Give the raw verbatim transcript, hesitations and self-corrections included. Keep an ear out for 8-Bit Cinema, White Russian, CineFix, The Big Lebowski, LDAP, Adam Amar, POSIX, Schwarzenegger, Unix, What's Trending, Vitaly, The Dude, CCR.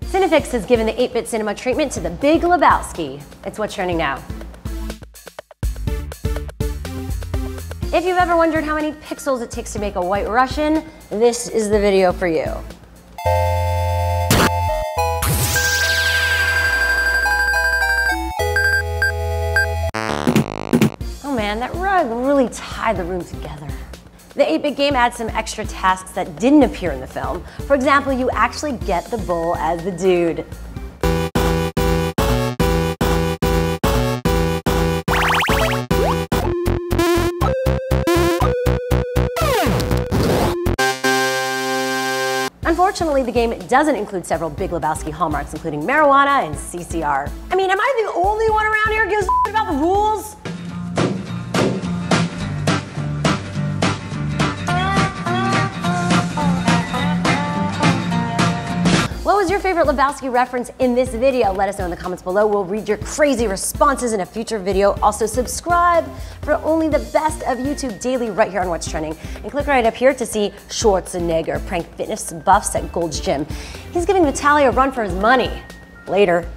Cinefix has given the eight-bit cinema treatment to The Big Lebowski. It's What's Trending now. If you've ever wondered how many pixels it takes to make a White Russian, this is the video for you. Oh man, that rug really tied the room together. The eight-bit game adds some extra tasks that didn't appear in the film. For example, you actually get the bull as the dude. Unfortunately, the game doesn't include several Big Lebowski hallmarks, including marijuana and C C R. I mean, am I the only one around here who gives a about the rules? What was your favorite Lebowski reference in this video? Let us know in the comments below. We'll read your crazy responses in a future video. Also, subscribe for only the best of YouTube daily right here on What's Trending. And click right up here to see Schwarzenegger prank fitness buffs at Gold's Gym. He's giving Vitaly a run for his money. Later.